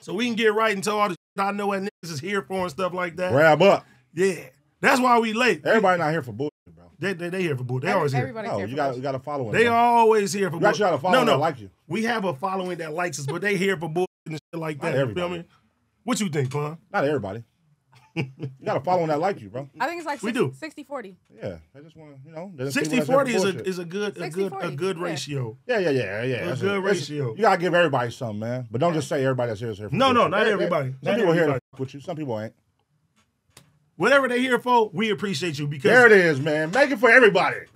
so we can get right into all the shit I know what niggas is here for and stuff like that. Grab up. Yeah. That's why we late. Everybody not here for bullshit, bro. They here for bullshit. They always here. No, you got a following. They always here for bullshit. You got a following that like you. We have a following that likes us, but they here for bullshit and shit like that. You feel me? What you think, Pun? Not everybody. You got a following that like you, bro. I think it's like 60-40. Yeah, I just want to, you know. 60-40 is a good ratio. Yeah. A good ratio. You gotta give everybody something, man. But don't just say everybody that's here is here for bullshit. No, not everybody. Some people here to fuck with you. Some people ain't. Whatever they here for, we appreciate you because there it is, man. Make it for everybody.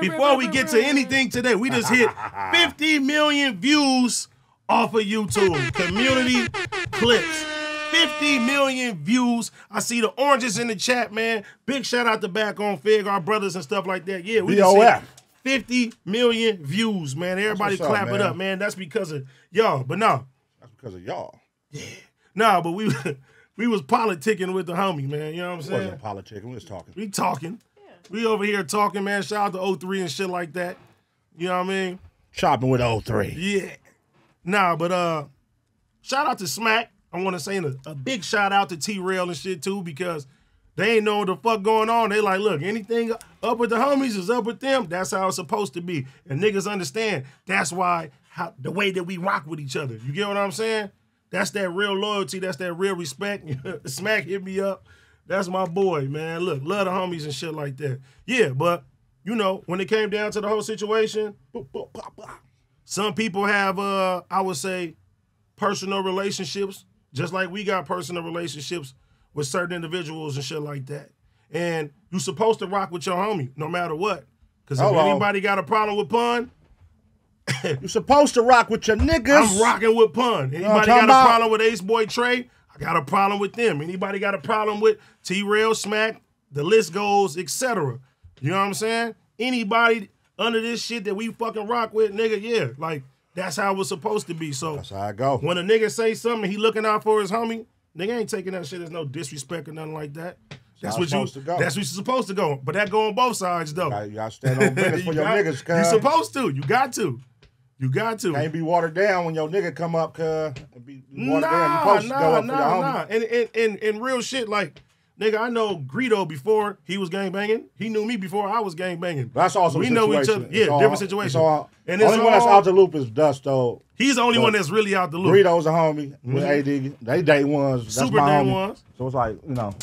Before we get to anything today, we just hit 50 million views off of YouTube community clips. 50 million views. I see the oranges in the chat, man. Big shout out to Back On Figg, our brothers and stuff like that. Yeah, we just hit 50 million views, man. Everybody clap it up, man. That's because of y'all. But no. That's because of y'all. Yeah. No, but we we was politicking with the homie, man. You know what I'm saying? It wasn't politicking. We was talking. We talking. Yeah. We over here talking, man. Shout out to 03 and shit like that. You know what I mean? Chopping with 03. Yeah. Nah, but shout out to Smack. I want to say a big shout out to T-Rail and shit, too, because they ain't know what the fuck going on. They like, look, anything up with the homies is up with them. That's how it's supposed to be. And niggas understand that's why the way that we rock with each other. You get what I'm saying? That's that real loyalty. That's that real respect. Smack hit me up. That's my boy, man. Look, love the homies and shit like that. Yeah, but, you know, when it came down to the whole situation, some people have, I would say, personal relationships, just like we got personal relationships with certain individuals and shit like that. And you supposed to rock with your homie no matter what. Because if anybody got a problem with Pun, you're supposed to rock with your niggas. I'm rocking with Pun. Anybody got a problem with AceBoyTrey? I got a problem with them. Anybody got a problem with T-Rail, Smack? The list goes, etc. You know what I'm saying? Anybody under this shit that we fucking rock with, nigga, yeah. Like, that's how it was supposed to be. So that's how I go. When a nigga say something, he looking out for his homie, nigga ain't taking that shit as no disrespect or nothing like that. That's what you're supposed to go. But that go on both sides, though. You got to stand on business for your niggas, cuz. You supposed to. You got to. You got to. Can't be watered down when your nigga come up, cuz. Nah. And real shit, like, nigga, I know Greedo before he was gangbanging. He knew me before I was gangbanging. That's also we know each other. Yeah, different situation. And the only one that's out the loop is Dust, though. He's the only one that's really out the loop. Greedo's a homie with AD. They date ones. That's super date ones. So it's like, you know,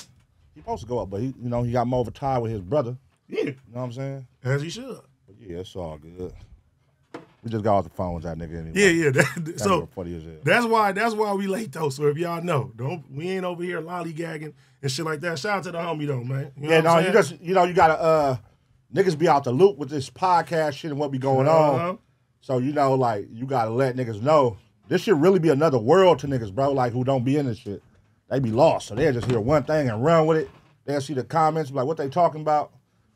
he's supposed to go up, but he, you know, he got more of a tie with his brother. Yeah. You know what I'm saying? As he should. But yeah, it's all good. We just got off the phones out, nigga. Anyway. Yeah. That so funny as hell. That's why we late though. So if y'all know, we ain't over here lollygagging and shit like that. Shout out to the homie though, man. You know you gotta niggas be out the loop with this podcast shit and what be going on. So you know, like you gotta let niggas know this should really be another world to niggas, bro. Like who don't be in this shit, they be lost. So they will just hear one thing and run with it. They'll see the comments like what they talking about.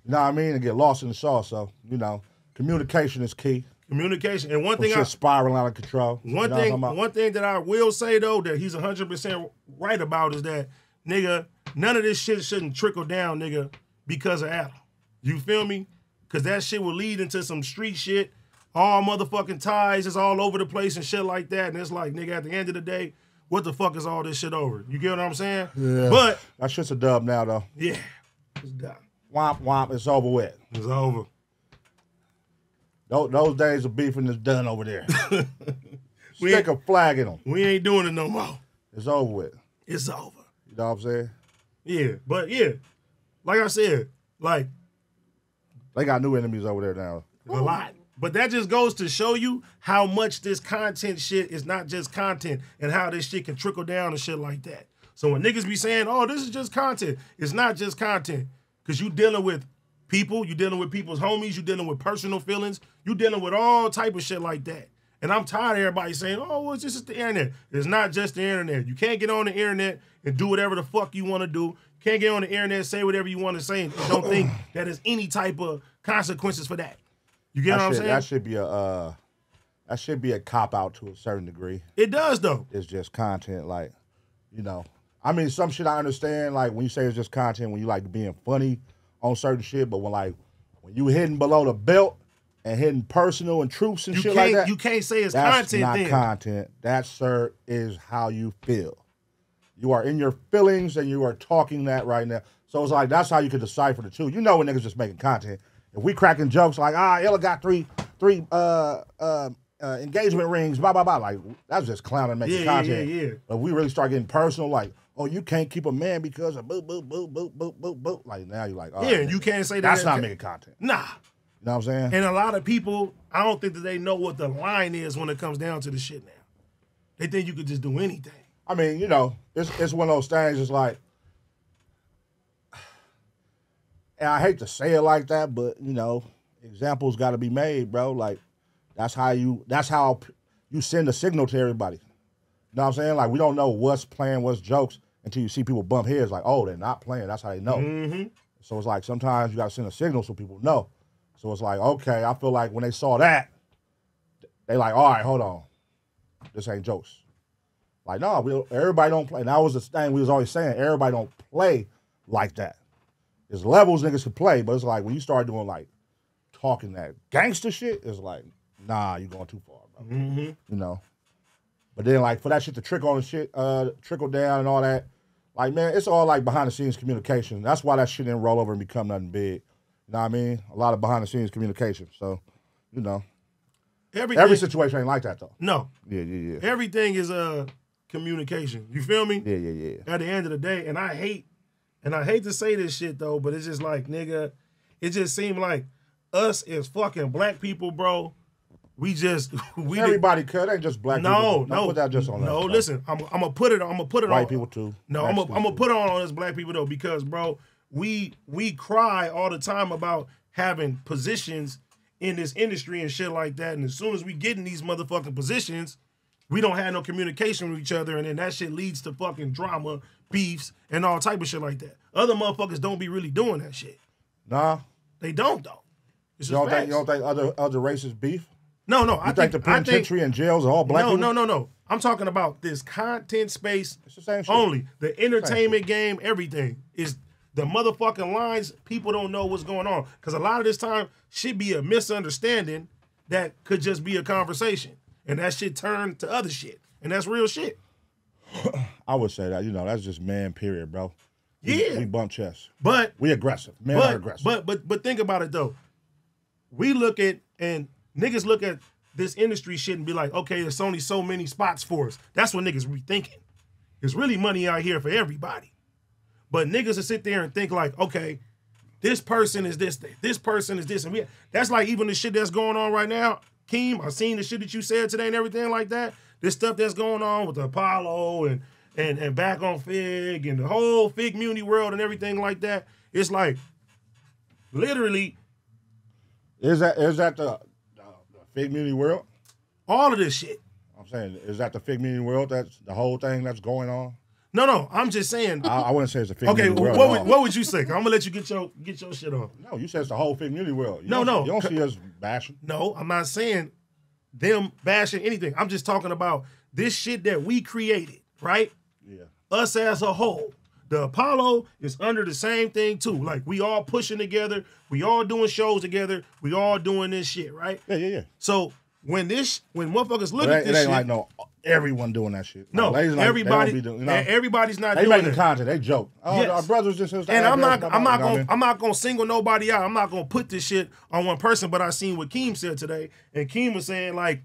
You know what I mean? And get lost in the sauce. So you know, communication is key. Communication. And one thing I spiral out of control. One thing that I will say though that he's 100% right about is that nigga, none of this shit shouldn't trickle down, nigga, because of Adam. You feel me? Cause that shit will lead into some street shit. All motherfucking ties is all over the place and shit like that. And it's like, nigga, at the end of the day, what the fuck is all this shit over? You get what I'm saying? Yeah. But that shit's a dub now though. Yeah. It's done. Womp womp, it's over with. It's over. Those days of beefing is done over there. Stick a flag in them. We ain't doing it no more. It's over with. It's over. You know what I'm saying? Yeah, but yeah, like I said, like they got new enemies over there now. A lot. But that just goes to show you how much this content shit is not just content and how this shit can trickle down and shit like that. So when niggas be saying, oh, this is just content, it's not just content because you dealing with people, you dealing with people's homies, you dealing with personal feelings, you dealing with all type of shit like that. And I'm tired of everybody saying, oh, well, it's just the internet. It's not just the internet. You can't get on the internet and do whatever the fuck you want to do. You can't get on the internet, say whatever you want to say, and don't think that there's any type of consequences for that. You get what I'm saying? That should be a cop-out to a certain degree. It does, though. It's just content, like, you know. I mean, some shit I understand, like, when you say it's just content, when you like being funny on certain shit, but when you hitting below the belt, and hitting personal and truths and shit like that. You can't say it's content then. That's not content. That, sir, is how you feel. You are in your feelings and you are talking that right now. So it's like, that's how you can decipher the two. You know when niggas just making content. If we cracking jokes like, ah, Ella got three engagement rings, blah, blah, blah. Like, that's just clowning making content. Yeah. But if we really start getting personal, like, oh, you can't keep a man because of boo, boo, boo, boo, boo, boo, boo. Like, now you're like, oh. Yeah, man, you can't say that. That's not making content. Nah. You know what I'm saying? And a lot of people, I don't think that they know what the line is when it comes down to the shit now. They think you could just do anything. I mean, you know, it's one of those things, it's like, and I hate to say it like that, but, you know, examples got to be made, bro. Like, that's how you send a signal to everybody. You know what I'm saying? Like, we don't know what's playing, what's jokes, until you see people bump heads. Like, oh, they're not playing. That's how they know. Mm-hmm. So it's like, sometimes you got to send a signal so people know. So it's like, okay, I feel like when they saw that, they like, all right, hold on. This ain't jokes. Like, no, everybody don't play. And that was the thing we was always saying. Everybody don't play like that. There's levels niggas can play, but it's like when you start doing, like, talking that gangster shit, it's like, nah, you're going too far, bro. Mm-hmm. You know? But then, like, for that shit to trickle down and all that, like, man, it's all, like, behind-the-scenes communication. That's why that shit didn't roll over and become nothing big. You know what I mean? A lot of behind-the-scenes communication. So, you know. Every situation ain't like that, though. No. Yeah. Everything is communication. You feel me? Yeah. At the end of the day, and I hate to say this shit, though, but it's just like, nigga, it just seemed like us as fucking black people, bro, everybody cut. Ain't just black people. No. Put that just on that. Listen, I'm going to put it on. White people, too. No, I'm going to put it on all this black people, though, because, bro, we cry all the time about having positions in this industry and shit like that. And as soon as we get in these motherfucking positions, we don't have no communication with each other. And then that shit leads to fucking drama, beefs, and all type of shit like that. Other motherfuckers don't be really doing that shit. Nah. They don't, though. You don't think other races beef? No. I think the penitentiary and jails are all black people? No. I'm talking about this content space only. The entertainment game, everything is... The motherfucking lines, people don't know what's going on. Because a lot of this time, shit be a misunderstanding that could just be a conversation. And that shit turned to other shit. And that's real shit. I would say that, you know, that's just man, period, bro. Yeah. We bump chests. But we aggressive. Men are aggressive. But think about it, though. We look at, and niggas look at this industry shit and be like, okay, there's only so many spots for us. That's what niggas be thinking. There's really money out here for everybody. But niggas will sit there and think like, okay, this person is this thing, this person is this, and that's like even the shit that's going on right now. Keem, I seen the shit that you said today and everything like that. This stuff that's going on with the Apollo and Back On Figg and the whole Figg Muni world and everything like that. It's like, literally, is that the Figg Muni world? All of this shit. I'm saying, is that the Figg Muni world? That's the whole thing that's going on. No, I'm just saying. I wouldn't say it's a Figg Muni world. Okay, what would you say? I'm gonna let you get your shit off. No, you said it's the whole Figg Muni world. No. You don't see us bashing. No, I'm not saying them bashing anything. I'm just talking about this shit that we created, right? Yeah. Us as a whole. The Apollo is under the same thing too. Like we all pushing together, we all doing shows together, we all doing this shit, right? Yeah. So when motherfuckers look at this shit, like no. Everyone doing that shit. No, like, everybody. Doing, you know, everybody's not. They doing making content. They joke. Oh, yes. Our brothers just. And I'm not gonna single nobody out. I'm not gonna put this shit on one person. But I seen what Keem said today, and Keem was saying like,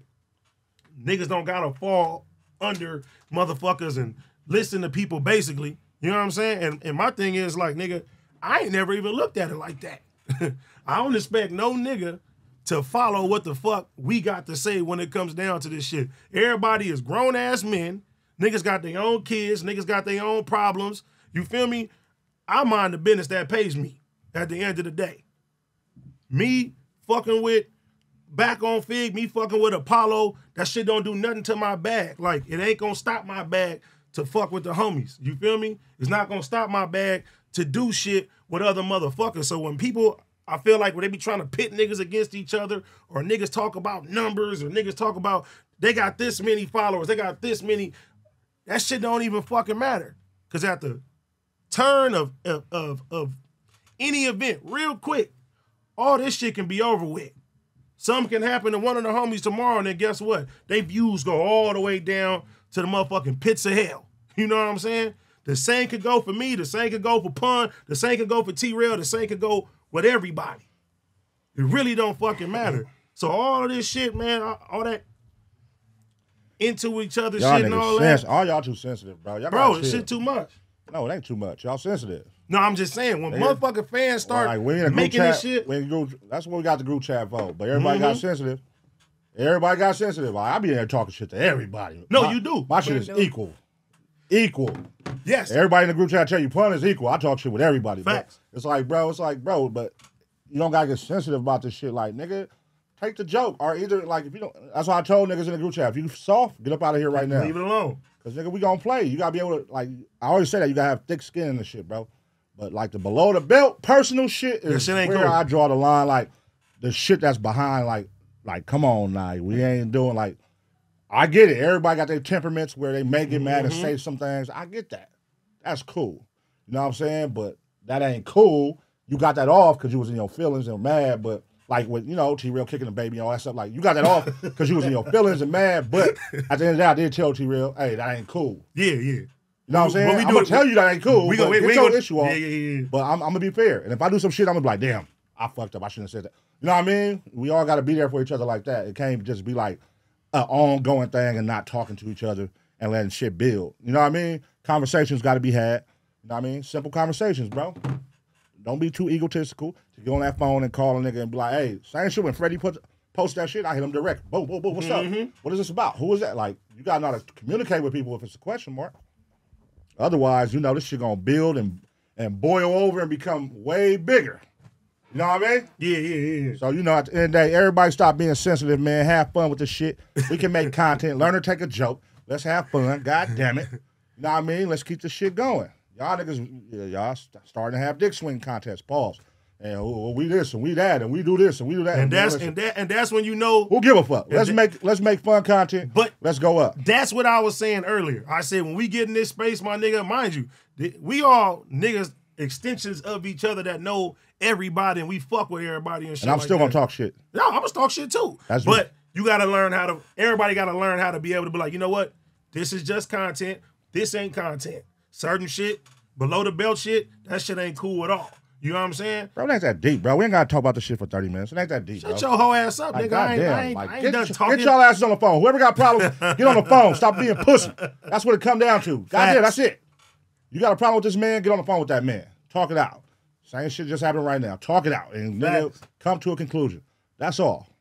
niggas don't gotta fall under motherfuckers and listen to people. Basically, you know what I'm saying. And my thing is like, nigga, I ain't never even looked at it like that. I don't expect no nigga to follow what the fuck we got to say when it comes down to this shit. Everybody is grown-ass men. Niggas got their own kids. Niggas got their own problems. You feel me? I mind the business that pays me at the end of the day. Me fucking with Back On Figg, me fucking with Apollo, that shit don't do nothing to my bag. Like, it ain't gonna stop my bag to fuck with the homies. You feel me? It's not gonna stop my bag to do shit with other motherfuckers. So when people... I feel like when they be trying to pit niggas against each other or niggas talk about numbers or niggas talk about they got this many followers, they got this many, that shit don't even fucking matter. Because at the turn of any event, real quick, all this shit can be over with. Something can happen to one of the homies tomorrow, and then guess what? They views go all the way down to the motherfucking pits of hell. You know what I'm saying? The same could go for me. The same could go for Pun. The same could go for T-Rail. The same could go with everybody. It really don't fucking matter. So all of this shit, man, all that into each other shit and all that. All y'all too sensitive, bro. Bro, this shit too much. No, it ain't too much. Y'all sensitive. No, I'm just saying, when motherfucking fans start making this shit. That's when we got the group chat for. But everybody got sensitive. Everybody got sensitive. I be there talking shit to everybody. No, you do. My shit is equal. Equal. Yes. Everybody in the group chat tell you Pun is equal. I talk shit with everybody. Facts. It's like, bro, but you don't got to get sensitive about this shit. Like, nigga, take the joke. Or either, like, if you don't, that's why I told niggas in the group chat, if you soft, get up out of here right now. Leave it alone. Because, nigga, we gonna play. You gotta be able to, like, I always say that, you gotta have thick skin and shit, bro. But like the below the belt personal shit is where I draw the line. Like the shit that's behind, like come on now, we ain't doing like. I get it. Everybody got their temperaments where they may get mad and say some things. I get that. That's cool. You know what I'm saying? But that ain't cool. You got that off because you was in your feelings and mad. But like with, you know, T-Rail kicking the baby and all that stuff. Like you got that off because you was in your feelings and mad. But at the end of the day, I did tell T-Rail, hey, that ain't cool. Yeah, yeah. You know what I'm saying? I'm going to tell you that ain't cool. We gonna get your issue off. Yeah. But I'm going to be fair. And if I do some shit, I'm going to be like, damn, I fucked up. I shouldn't have said that. You know what I mean? We all got to be there for each other like that. It can't just be like an ongoing thing and not talking to each other and letting shit build. You know what I mean? Conversations got to be had. You know what I mean? Simple conversations, bro. Don't be too egotistical to get on that phone and call a nigga and be like, hey, same shit when Freddie post that shit, I hit him direct. Boom, boom, boom. What's up? What is this about? Who is that? Like, you got to know how to communicate with people if it's a question mark. Otherwise, you know, this shit gonna build and boil over and become way bigger. You know what I mean? Yeah. So, you know, at the end of the day, everybody stop being sensitive, man. Have fun with this shit. We can make content. Learn to take a joke. Let's have fun. God damn it. You know what I mean? Let's keep this shit going. Y'all niggas, y'all starting to have dick swing contests. Pause. And we this and we that and we do this and we do that. And that's when you know who give a fuck. Let's make fun content. But let's go up. That's what I was saying earlier. I said when we get in this space, my nigga, mind you, we all niggas extensions of each other that know everybody and we fuck with everybody and shit. And I'm still gonna talk shit. No, I'm gonna talk shit too. But you gotta learn how to. Everybody gotta learn how to be able to be like, you know what? This is just content. This ain't content. Certain shit, below the belt shit, that shit ain't cool at all. You know what I'm saying? Bro, it ain't that deep, bro. We ain't got to talk about this shit for 30 minutes. It ain't that deep, bro. Shut your whole ass up, nigga. I ain't done talking. Get y'all asses on the phone. Whoever got problems, get on the phone. Stop being pussy. That's what it come down to. Goddamn, that's it. You got a problem with this man, get on the phone with that man. Talk it out. Same shit just happened right now. Talk it out. And nigga, come to a conclusion. That's all.